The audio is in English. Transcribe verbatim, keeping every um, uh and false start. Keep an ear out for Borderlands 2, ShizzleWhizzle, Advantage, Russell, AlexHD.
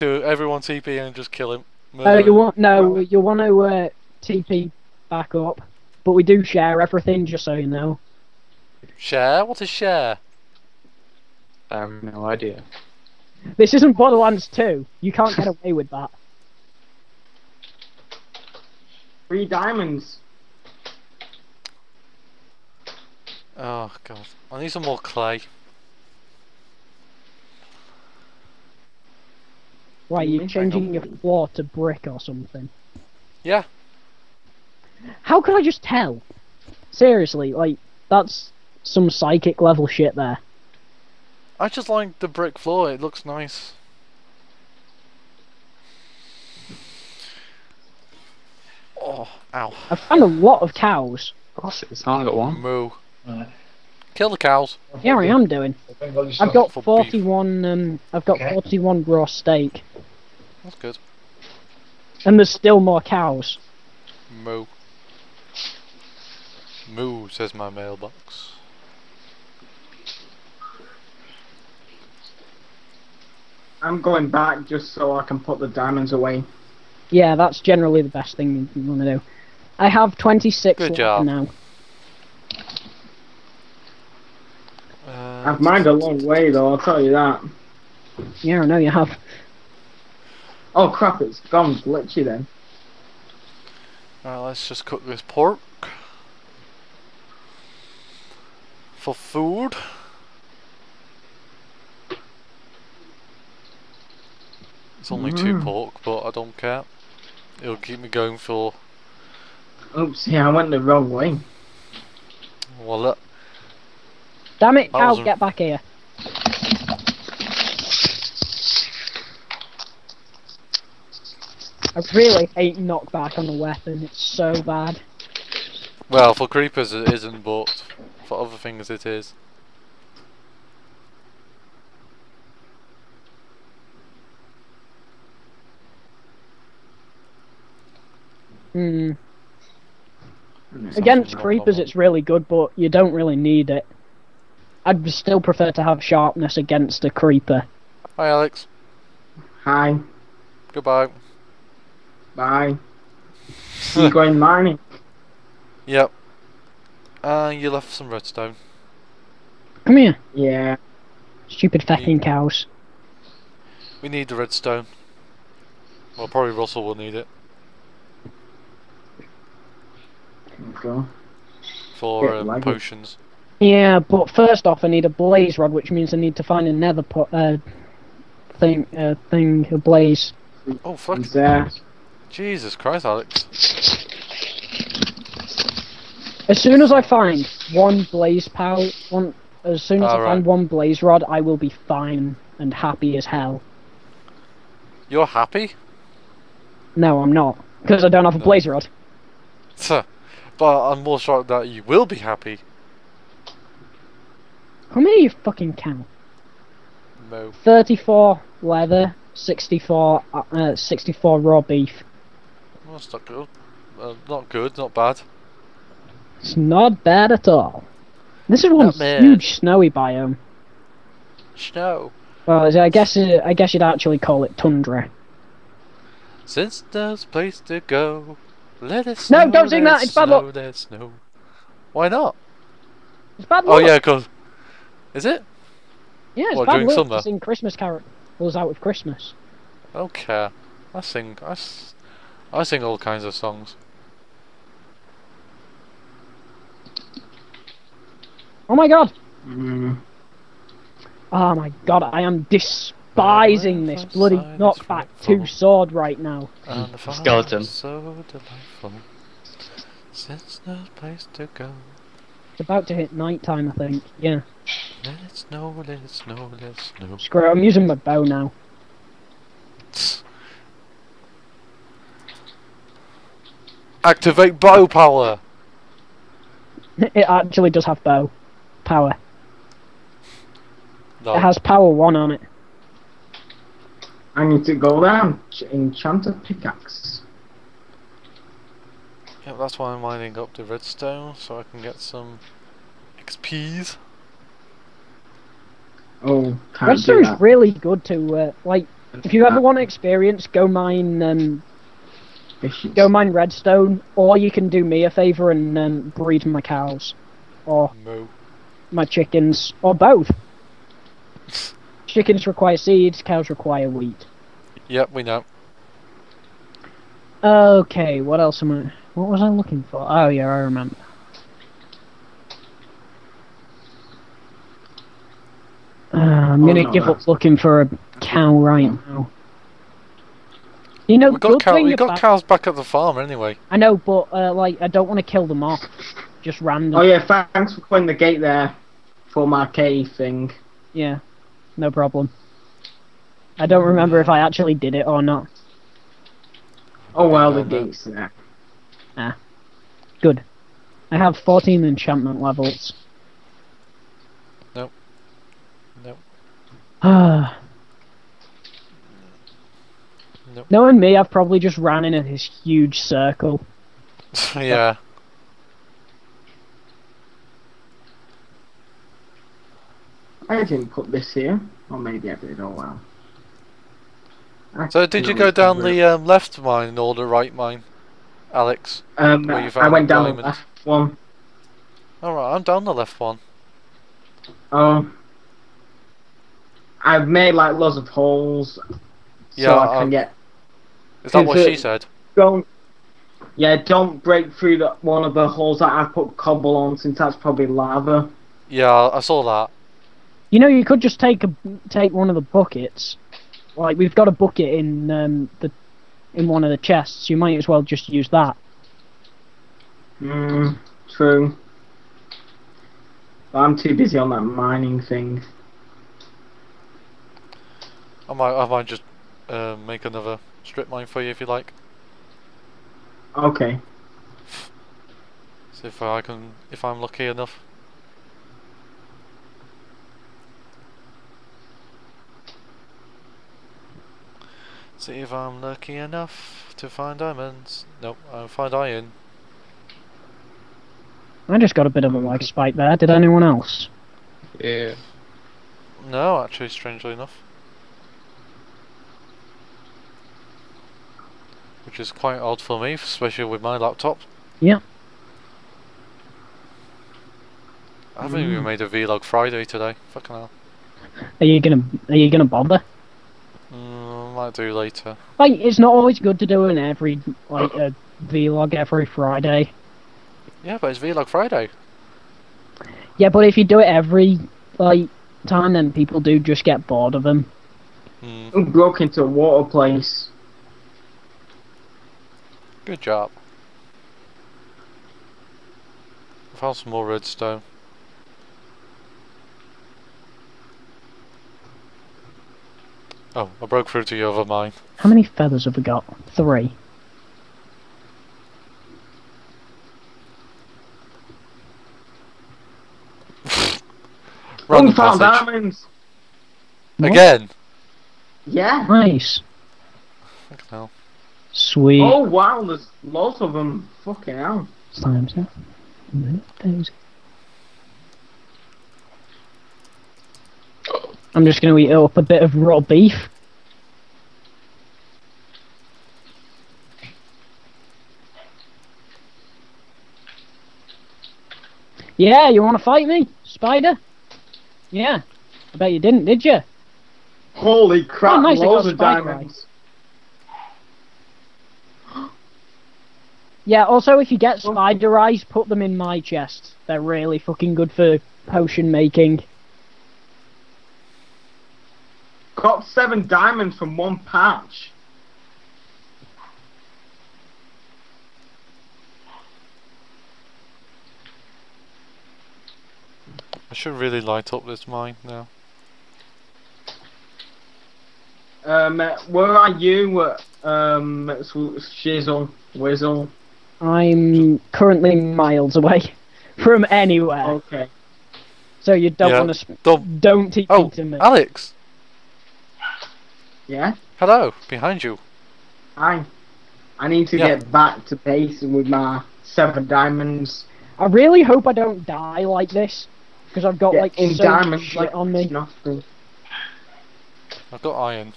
Do everyone T P and just kill him. Uh, you want no? You want to uh, T P back up, but we do share everything, just so you know. Share? What is share? I have no idea. This isn't Borderlands two. You can't get away with that. Three diamonds. Oh god! I need some more clay. Why, you're changing your floor to brick or something? Yeah. How could I just tell? Seriously, like, that's some psychic level shit there. I just like the brick floor, it looks nice. Oh, ow. I found a lot of cows. Of course it was. I got one. Moo. Right. Kill the cows. Yeah, I am doing. I've got forty-one. Um, I've got okay. forty-one raw steak. That's good. And there's still more cows. Moo. Moo says my mailbox. I'm going back just so I can put the diamonds away. Yeah, that's generally the best thing you want to do. I have twenty-six left now. I've mined a long way though, I'll tell you that. Yeah, I know you have. Oh crap, it's gone glitchy then. Alright, let's just cook this pork. For food. It's only mm. two pork, but I don't care. It'll keep me going for... Oops, yeah, I went the wrong way. Well, look. Damn it, cow, get back here. I really hate knockback on the weapon, it's so bad. Well, for creepers it isn't, but for other things it is. Hmm. Against creepers it's really good, but you don't really need it. I'd still prefer to have sharpness against a creeper. Hi, Alex. Hi. Goodbye. Bye. You going mining? Yep. Uh, you left some redstone. Come here. Yeah. Stupid fucking cows. We need the redstone. Well, probably Russell will need it. There you go. For um, like potions. It. Yeah, but first off, I need a blaze rod, which means I need to find a nether pot, uh, thing, uh, thing, a blaze. Oh, fuck. There. Jesus Christ, Alex. As soon as I find one blaze pal, one, as soon as All I right. find one blaze rod, I will be fine and happy as hell. You're happy? No, I'm not, because I don't have a no. blaze rod. But I'm more sure that you will be happy. How many you fucking count? No. thirty-four leather, sixty-four, uh, sixty-four raw beef. Well, that's not good. Uh, not good, not bad. It's not bad at all. This is one huge snowy biome. Snow. Well, I guess it, I guess you'd actually call it tundra. Since there's place to go, let us snow. No, don't sing that. It's bad luck. Snow. Why not? It's bad luck. Oh yeah, cause. Is it? Yeah, it's what, bad during summer? To sing Christmas carols out with Christmas. I don't care. I sing, I, s I sing all kinds of songs. Oh my god! Mm. Oh my god, I am despising this bloody knockback two sword right now. And the skeleton. So delightful. Since no place to go. It's about to hit night time, I think. Yeah. Let it snow, let it snow, let it snow. Screw it, I'm using my bow now. Activate bow power! It actually does have bow power. No. It has power one on it. I need to go down. Enchanted pickaxe. Yeah, that's why I'm mining up the redstone, so I can get some X Ps. Oh, redstone's really good to uh, like If you ever want experience, go mine um, go mine redstone, or you can do me a favour and um, breed my cows, or no. my chickens, or both. Chickens require seeds, cows require wheat. Yep, we know. Okay, what else am I... What was I looking for? Oh yeah, I remember. Uh, I'm gonna oh, no, give no. up looking for a cow right now. You know, we got, cow we got cows back at the farm anyway. I know, but uh, like, I don't want to kill them off, just randomly. Oh yeah, thanks for putting the gate there for my cave thing. Yeah, no problem. I don't remember if I actually did it or not. Oh well, the gate's there. Ah, good. I have fourteen enchantment levels. Nope. Nope. Ah. Nope. Knowing me, I've probably just ran in this huge circle. Yeah. I didn't put this here, or maybe I did. Oh well. So did you go down the um, left mine or the right mine, Alex? Um, I went down the left one. Alright, I'm down the left one. Oh. I've made like lots of holes, yeah, so I um, can get... Is that what she said? Don't, yeah, don't break through the, one of the holes that I've put cobble on, since that's probably lava. Yeah, I saw that. You know, you could just take a, take one of the buckets. Like, we've got a bucket in um, the in one of the chests. You might as well just use that. Hmm, true. But I'm too busy on that mining thing. I might, I might just uh, make another strip mine for you if you like. Okay. See if I can, if I'm lucky enough. See if I'm lucky enough to find diamonds. Nope, I'll find iron. I just got a bit of a lag spike there. Did anyone else? Yeah. No, actually, strangely enough. Which is quite odd for me, especially with my laptop. Yeah. I haven't mm. even made a vlog Friday today. Fucking hell. Are you gonna? Are you gonna bother? Mm, might do later. Like, it's not always good to do an every like a vlog every Friday. Yeah, but it's vlog Friday. Yeah, but if you do it every like time, then people do just get bored of them. Mm. I'm broke into a water place. Good job. I found some more redstone. Oh, I broke through to the other mine. How many feathers have we got? Three. Run found diamonds! Again? Yeah. Nice. Fucking hell. Sweet. Oh wow, there's lots of them. Fucking hell. Slimes, yeah. I'm just going to eat up a bit of raw beef. Yeah, you want to fight me, spider? Yeah. I bet you didn't, did you? Holy crap, oh, nice, loads of diamonds. Eyes. Yeah, also if you get spider eyes, put them in my chest. They're really fucking good for potion making. Got seven diamonds from one patch. I should really light up this mine now. Um, where are you? Um, ShizzleWhizzle. I'm currently miles away from anywhere. Okay. So you don't yeah. want to don't don't teach oh, me to me. Alex. Yeah? Hello, behind you. Hi. I need to yeah. get back to base with my seven diamonds. I really hope I don't die like this, because I've got yeah, like so much shit like, on me. Nothing. I've got iron.